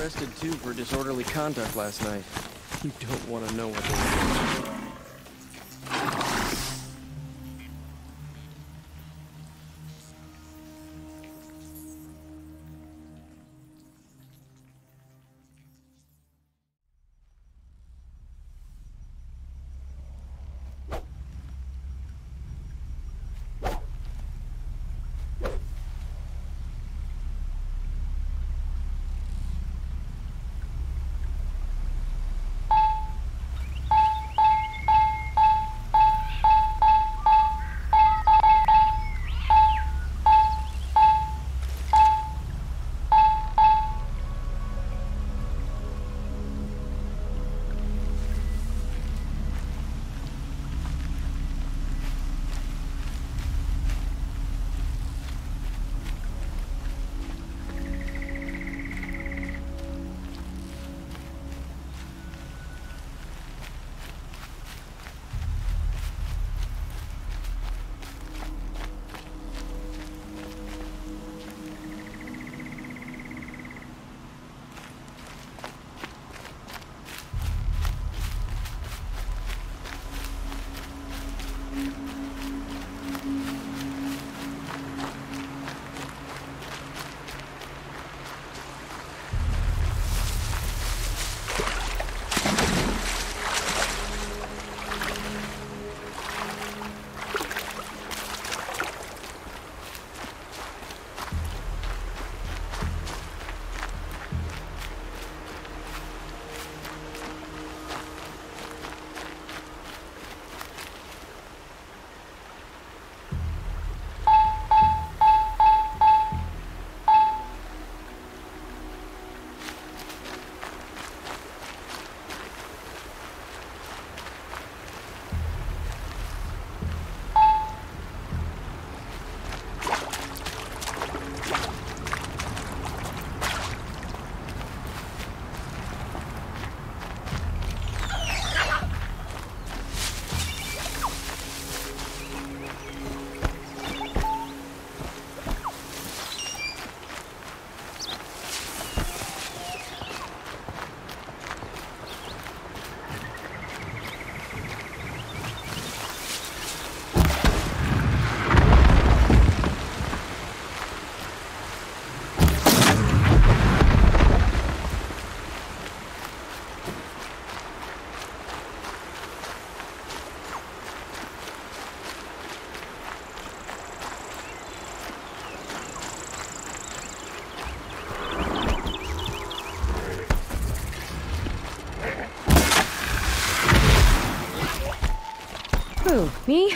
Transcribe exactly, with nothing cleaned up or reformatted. arrested two for disorderly conduct last night. You don't want to know what they were. Me?